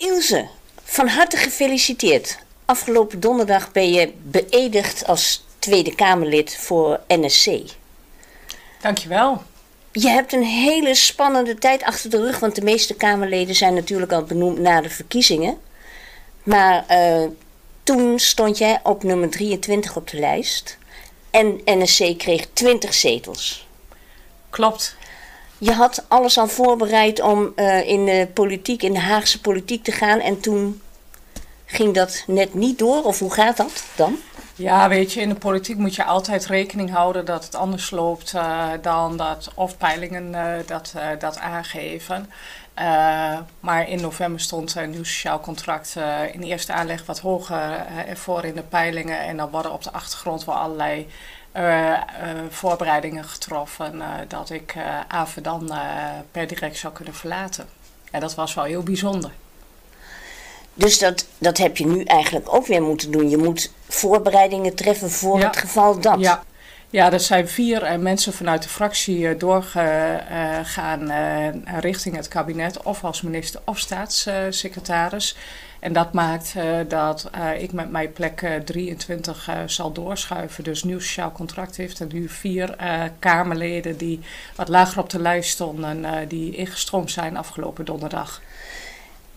Ilse, van harte gefeliciteerd. Afgelopen donderdag ben je beëdigd als Tweede Kamerlid voor NSC. Dankjewel. Je hebt een hele spannende tijd achter de rug, want de meeste Kamerleden zijn natuurlijk al benoemd na de verkiezingen. Maar toen stond jij op nummer 23 op de lijst en NSC kreeg 20 zetels. Klopt. Je had alles al voorbereid om in de Haagse politiek te gaan en toen ging dat net niet door. Of hoe gaat dat dan? Ja, weet je, in de politiek moet je altijd rekening houden dat het anders loopt dan dat of peilingen dat aangeven. Maar in november stond Nieuw Sociaal Contract in eerste aanleg wat hoger ervoor in de peilingen. En dan worden op de achtergrond wel allerlei voorbereidingen getroffen dat ik Avedan per direct zou kunnen verlaten. En dat was wel heel bijzonder. Dus dat heb je nu eigenlijk ook weer moeten doen. Je moet voorbereidingen treffen voor het geval dat. Ja. Ja, er zijn 4 mensen vanuit de fractie doorgegaan richting het kabinet, of als minister of staatssecretaris. En dat maakt dat ik met mijn plek 23 zal doorschuiven. Dus Nieuw Sociaal Contract heeft en nu 4 Kamerleden die wat lager op de lijst stonden, die ingestroomd zijn afgelopen donderdag.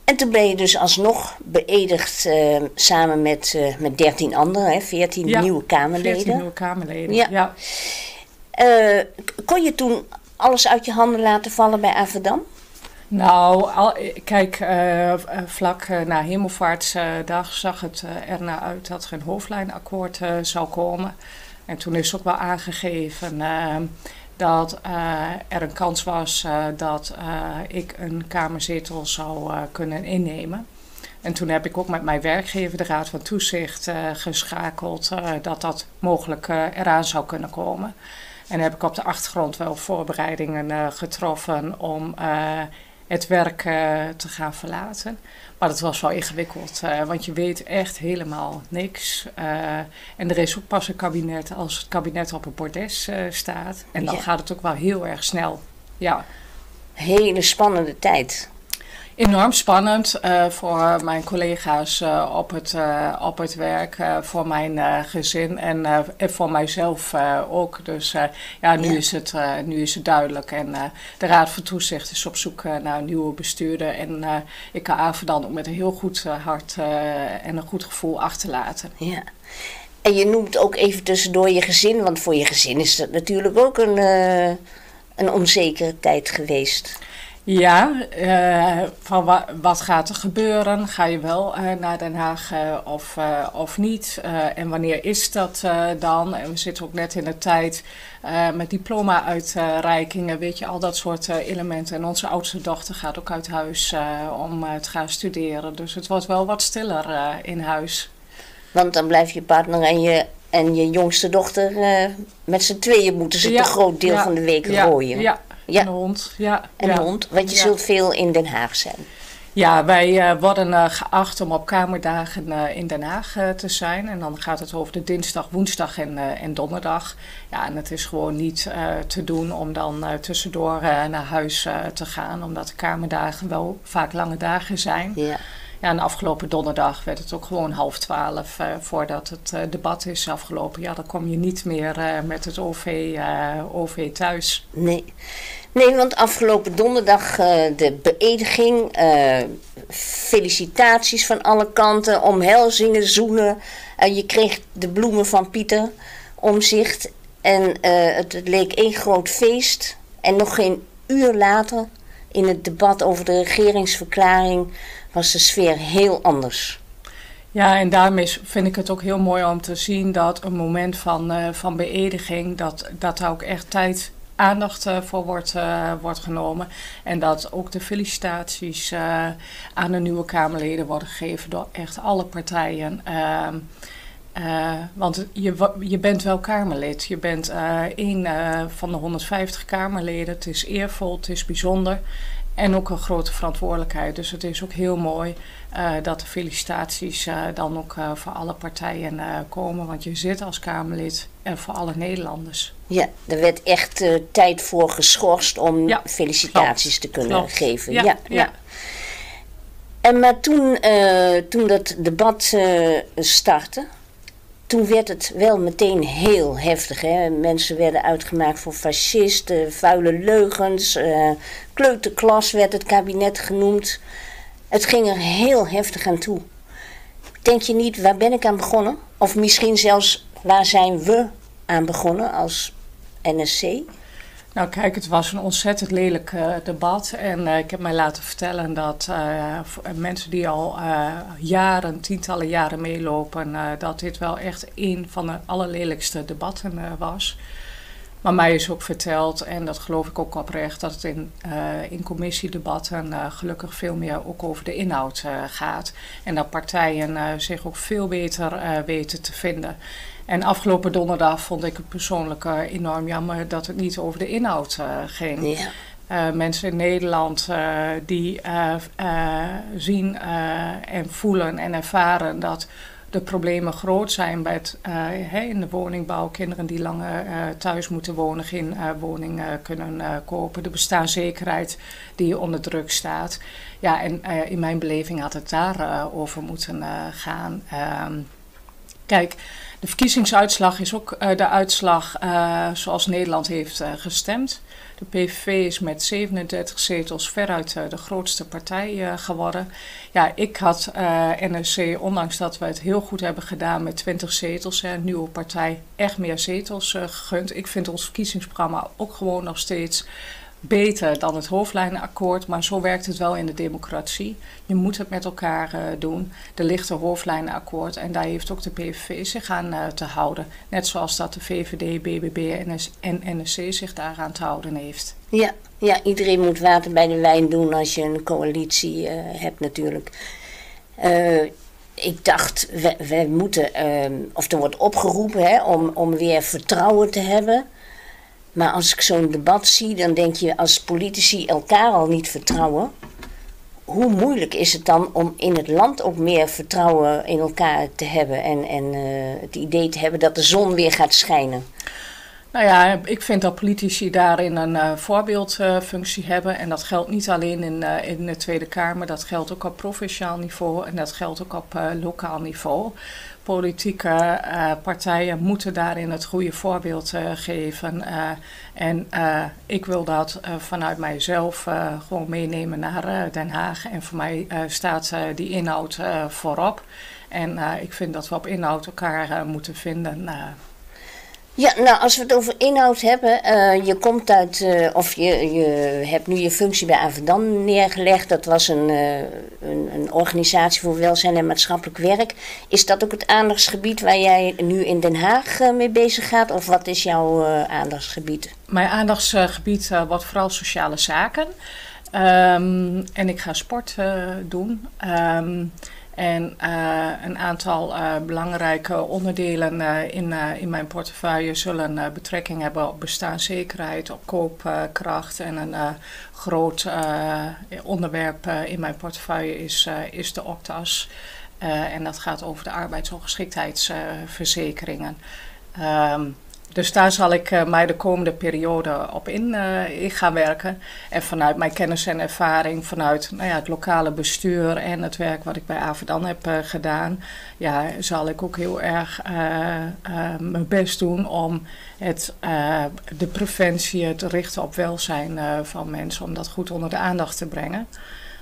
En toen ben je dus alsnog beëdigd samen met 13 anderen, hè? 14 nieuwe Kamerleden. 14 nieuwe Kamerleden, ja. Kon je toen alles uit je handen laten vallen bij Avedan? Nou, kijk, vlak na Hemelvaartsdag zag het ernaar uit dat er een hoofdlijnakkoord zou komen. En toen is ook wel aangegeven dat er een kans was dat ik een kamerzetel zou kunnen innemen. En toen heb ik ook met mijn werkgever, de Raad van Toezicht, geschakeld dat dat mogelijk eraan zou kunnen komen. En heb ik op de achtergrond wel voorbereidingen getroffen om het werk te gaan verlaten. Maar dat was wel ingewikkeld, want je weet echt helemaal niks. En er is ook pas een kabinet als het kabinet op een bordes staat. En dan gaat het ook wel heel erg snel. Ja. Hele spannende tijd. Enorm spannend voor mijn collega's op het werk, voor mijn gezin en voor mijzelf ook. Dus nu is het duidelijk. En de Raad van Toezicht is op zoek naar een nieuwe bestuurder. En ik kan Avedan ook met een heel goed hart en een goed gevoel achterlaten. Ja. En je noemt ook even tussendoor je gezin, want voor je gezin is dat natuurlijk ook een onzekere tijd geweest. Ja, van wat gaat er gebeuren? Ga je wel naar Den Haag of niet? En wanneer is dat dan? En we zitten ook net in de tijd met diploma-uitreikingen, weet je, al dat soort elementen. En onze oudste dochter gaat ook uit huis om te gaan studeren. Dus het wordt wel wat stiller in huis. Want dan blijft je partner en je jongste dochter met z'n tweeën moeten ze een groot deel van de week rooien. Ja. En een hond. Want je zult veel in Den Haag zijn. Ja, wij worden geacht om op kamerdagen in Den Haag te zijn. En dan gaat het over de dinsdag, woensdag en donderdag. Ja, en het is gewoon niet te doen om dan tussendoor naar huis te gaan. Omdat de kamerdagen wel vaak lange dagen zijn. Ja. Ja, en afgelopen donderdag werd het ook gewoon 11:30 voordat het debat is afgelopen. Ja, dan kom je niet meer met het OV thuis. Nee, want afgelopen donderdag de beëdiging, felicitaties van alle kanten, omhelzingen, zoenen. Je kreeg de bloemen van Pieter om zich en het leek één groot feest. En nog geen uur later, in het debat over de regeringsverklaring, was de sfeer heel anders. Ja, en daarmee vind ik het ook heel mooi om te zien dat een moment van beëdiging, dat daar ook echt aandacht voor wordt genomen. En dat ook de felicitaties aan de nieuwe Kamerleden worden gegeven door echt alle partijen. Want je bent wel Kamerlid. Je bent één van de 150 Kamerleden. Het is eervol, het is bijzonder. En ook een grote verantwoordelijkheid. Dus het is ook heel mooi dat de felicitaties dan ook voor alle partijen komen. Want je zit als Kamerlid en voor alle Nederlanders. Ja, er werd echt tijd voor geschorst om felicitaties te kunnen geven. Ja. En maar toen dat debat startte, toen werd het wel meteen heel heftig. Hè? Mensen werden uitgemaakt voor fascisten, vuile leugens, kleuterklas werd het kabinet genoemd. Het ging er heel heftig aan toe. Denk je niet, waar ben ik aan begonnen? Of misschien zelfs, waar zijn we aan begonnen als NSC? Nou kijk, het was een ontzettend lelijk debat en ik heb mij laten vertellen dat mensen die al jaren, tientallen jaren meelopen, dat dit wel echt een van de allerlelijkste debatten was. Maar mij is ook verteld, en dat geloof ik ook oprecht, dat het in commissiedebatten gelukkig veel meer ook over de inhoud gaat. En dat partijen zich ook veel beter weten te vinden. En afgelopen donderdag vond ik het persoonlijk enorm jammer dat het niet over de inhoud ging. Ja. Mensen in Nederland die zien en voelen en ervaren dat de problemen groot zijn bij het, in de woningbouw. Kinderen die langer thuis moeten wonen, geen woning kunnen kopen. De bestaanszekerheid die onder druk staat. Ja, en in mijn beleving had het daarover moeten gaan. Kijk, de verkiezingsuitslag is ook de uitslag zoals Nederland heeft gestemd. De PVV is met 37 zetels veruit de grootste partij geworden. Ja, ik had NSC, ondanks dat we het heel goed hebben gedaan met 20 zetels, een nieuwe partij, echt meer zetels gegund. Ik vind ons verkiezingsprogramma ook gewoon nog steeds beter dan het hoofdlijnenakkoord, maar zo werkt het wel in de democratie. Je moet het met elkaar doen. Er ligt een hoofdlijnenakkoord en daar heeft ook de PVV zich aan te houden. Net zoals dat de VVD, BBB en NSC zich daaraan te houden heeft. Ja, ja, iedereen moet water bij de wijn doen als je een coalitie hebt natuurlijk. Ik dacht, we moeten, of er wordt opgeroepen hè, om weer vertrouwen te hebben. Maar als ik zo'n debat zie, dan denk je, als politici elkaar al niet vertrouwen, hoe moeilijk is het dan om in het land ook meer vertrouwen in elkaar te hebben en het idee te hebben dat de zon weer gaat schijnen? Nou ja, ik vind dat politici daarin een voorbeeldfunctie hebben. En dat geldt niet alleen in de Tweede Kamer. Dat geldt ook op provinciaal niveau en dat geldt ook op lokaal niveau. Politieke partijen moeten daarin het goede voorbeeld geven. En ik wil dat vanuit mijzelf gewoon meenemen naar Den Haag. En voor mij staat die inhoud voorop. En ik vind dat we op inhoud elkaar moeten vinden. Ja, nou, als we het over inhoud hebben, je komt uit, of je hebt nu je functie bij Avedan neergelegd. Dat was een organisatie voor welzijn en maatschappelijk werk. Is dat ook het aandachtsgebied waar jij nu in Den Haag mee bezig gaat? Of wat is jouw aandachtsgebied? Mijn aandachtsgebied wordt vooral sociale zaken. En ik ga sport doen. En een aantal belangrijke onderdelen in mijn portefeuille zullen betrekking hebben op bestaanszekerheid, op koopkracht. En een groot onderwerp in mijn portefeuille is de OCTAS. En dat gaat over de arbeidsongeschiktheidsverzekeringen. Dus daar zal ik mij de komende periode op in gaan werken. En vanuit mijn kennis en ervaring, vanuit het lokale bestuur en het werk wat ik bij Avedan heb gedaan, ja, zal ik ook heel erg mijn best doen om de preventie te richten op welzijn van mensen, om dat goed onder de aandacht te brengen.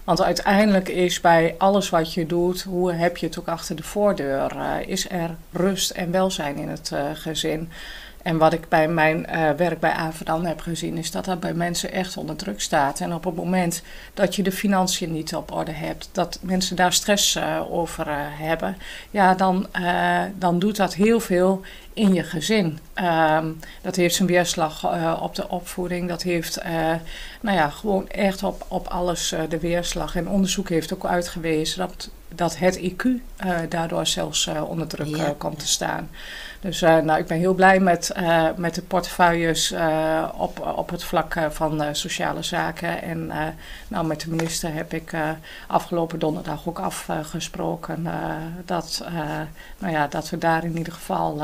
Want uiteindelijk is bij alles wat je doet, hoe heb je het ook achter de voordeur, is er rust en welzijn in het gezin. En wat ik bij mijn werk bij Avedan heb gezien, is dat dat bij mensen echt onder druk staat. En op het moment dat je de financiën niet op orde hebt, dat mensen daar stress over hebben, ja, dan doet dat heel veel in je gezin. Dat heeft zijn weerslag op de opvoeding. Dat heeft gewoon echt op alles de weerslag. En onderzoek heeft ook uitgewezen dat het IQ daardoor zelfs onder druk komt te staan. Dus ik ben heel blij met de portefeuilles op het vlak van sociale zaken. En met de minister heb ik afgelopen donderdag ook afgesproken dat we daar in ieder geval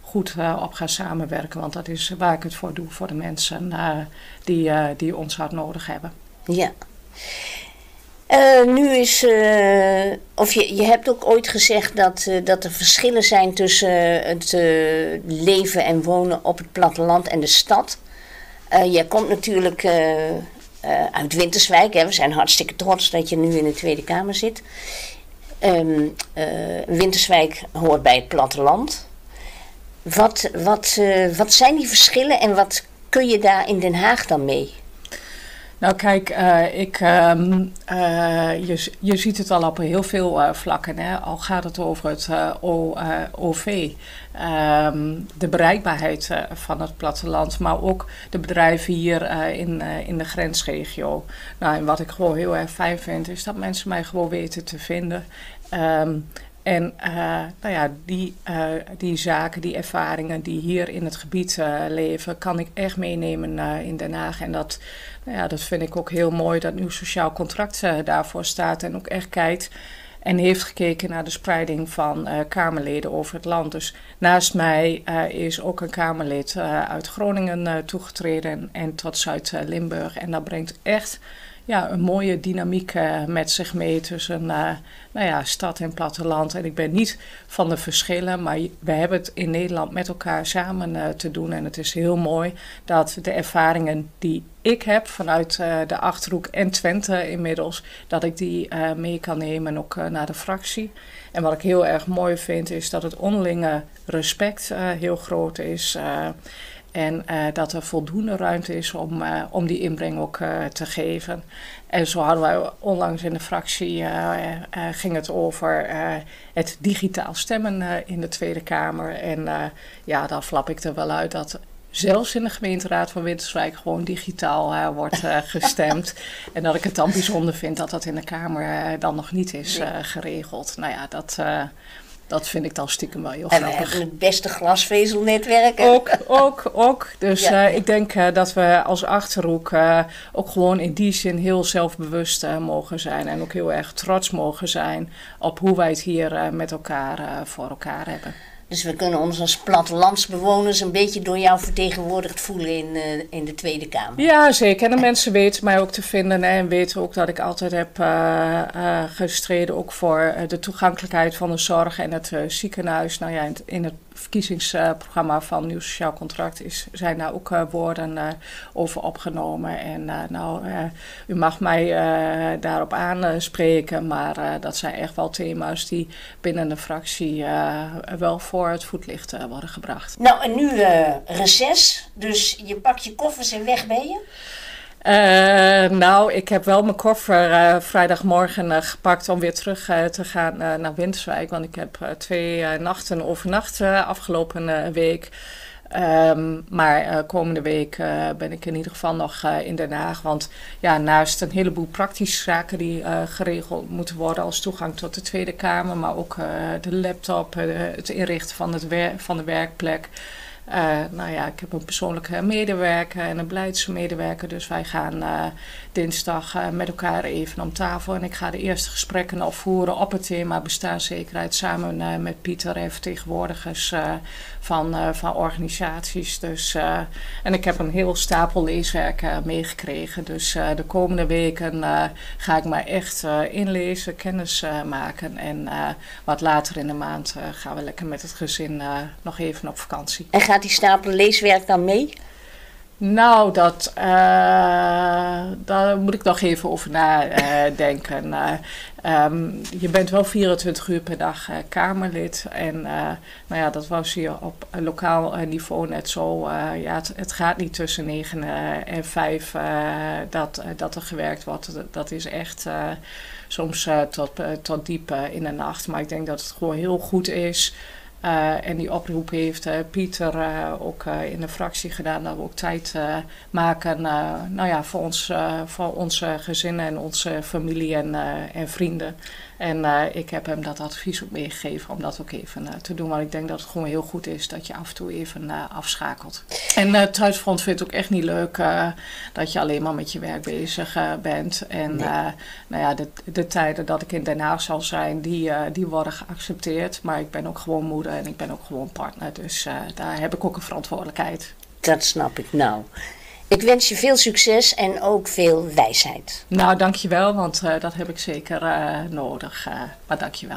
goed op gaan samenwerken. Want dat is waar ik het voor doe, voor de mensen die ons hard nodig hebben. Ja. Nu is, of je hebt ook ooit gezegd dat er verschillen zijn tussen het leven en wonen op het platteland en de stad. Jij komt natuurlijk uit Winterswijk, hè. We zijn hartstikke trots dat je nu in de Tweede Kamer zit. Winterswijk hoort bij het platteland. Wat zijn die verschillen en wat kun je daar in Den Haag dan mee? Nou kijk, je ziet het al op heel veel vlakken, hè? Al gaat het over het OV, de bereikbaarheid van het platteland, maar ook de bedrijven hier in de grensregio. Nou, en wat ik gewoon heel erg fijn vind, is dat mensen mij gewoon weten te vinden. Nou ja, die zaken, die ervaringen die hier in het gebied leven, kan ik echt meenemen in Den Haag. En dat, nou ja, dat vind ik ook heel mooi, dat Nieuw Sociaal Contract daarvoor staat en ook echt kijkt en heeft gekeken naar de spreiding van Kamerleden over het land. Dus naast mij is ook een Kamerlid uit Groningen toegetreden en tot Zuid-Limburg. En dat brengt echt... ja, een mooie dynamiek met zich mee tussen nou ja, stad en platteland. En ik ben niet van de verschillen, maar we hebben het in Nederland met elkaar samen te doen. En het is heel mooi dat de ervaringen die ik heb vanuit de Achterhoek en Twente inmiddels, dat ik die mee kan nemen ook naar de fractie. En wat ik heel erg mooi vind is dat het onderlinge respect heel groot is. En dat er voldoende ruimte is om die inbreng ook te geven. En zo hadden wij onlangs in de fractie, ging het over het digitaal stemmen in de Tweede Kamer. En ja, dan flap ik er wel uit dat zelfs in de gemeenteraad van Winterswijk gewoon digitaal wordt gestemd. En dat ik het dan bijzonder vind dat dat in de Kamer dan nog niet is geregeld. Nou ja, dat vind ik dan stiekem wel heel grappig. En we hebben het beste glasvezelnetwerk. Ook. Dus ja. Ik denk dat we als Achterhoek ook gewoon in die zin heel zelfbewust mogen zijn. En ook heel erg trots mogen zijn op hoe wij het hier met elkaar voor elkaar hebben. Dus we kunnen ons als plattelandsbewoners een beetje door jou vertegenwoordigd voelen in de Tweede Kamer. Ja, zeker. En de mensen weten mij ook te vinden, hè, en weten ook dat ik altijd heb gestreden ook voor de toegankelijkheid van de zorg en het ziekenhuis. Nou ja, in het verkiezingsprogramma van Nieuw Sociaal Contract zijn daar ook woorden over opgenomen. En u mag mij daarop aanspreken, maar dat zijn echt wel thema's die binnen de fractie wel voor het voetlicht worden gebracht. Nou, en nu reces, dus je pakt je koffers en weg ben je? Nou, ik heb wel mijn koffer vrijdagmorgen gepakt om weer terug te gaan naar Winterswijk. Want ik heb 2 nachten overnacht afgelopen week. Maar komende week ben ik in ieder geval nog in Den Haag. Want ja, naast een heleboel praktische zaken die geregeld moeten worden als toegang tot de Tweede Kamer. Maar ook de laptop, het inrichten van de werkplek. Nou ja, ik heb een persoonlijke medewerker en een beleidsmedewerker. Dus wij gaan dinsdag met elkaar even om tafel. En ik ga de eerste gesprekken afvoeren op het thema bestaanszekerheid. Samen met Pieter en vertegenwoordigers van organisaties. Dus, en ik heb een heel stapel leeswerk meegekregen. Dus de komende weken ga ik me echt inlezen, kennis maken. En wat later in de maand gaan we lekker met het gezin nog even op vakantie. Die stapel leeswerk dan mee? Nou, daar moet ik nog even over nadenken. Je bent wel 24 uur per dag Kamerlid. En nou ja, dat was hier op lokaal niveau net zo. Ja, het gaat niet tussen 9 en 5 dat er gewerkt wordt. Dat is echt soms tot diep in de nacht. Maar ik denk dat het gewoon heel goed is. En die oproep heeft Pieter ook in de fractie gedaan, dat we ook tijd maken nou ja, voor onze gezinnen en onze familie en vrienden. En ik heb hem dat advies ook meegegeven om dat ook even te doen. Want ik denk dat het gewoon heel goed is dat je af en toe even afschakelt. En thuisfront vindt het ook echt niet leuk dat je alleen maar met je werk bezig bent. En nee. Nou ja, de tijden dat ik in Den Haag zal zijn, die worden geaccepteerd. Maar ik ben ook gewoon moeder en ik ben ook gewoon partner. Dus daar heb ik ook een verantwoordelijkheid. Dat snap ik nou. Ik wens je veel succes en ook veel wijsheid. Nou, dankjewel, want dat heb ik zeker nodig. Maar dankjewel.